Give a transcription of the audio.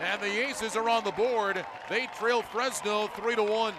And the Aces are on the board. They trail Fresno 3-1.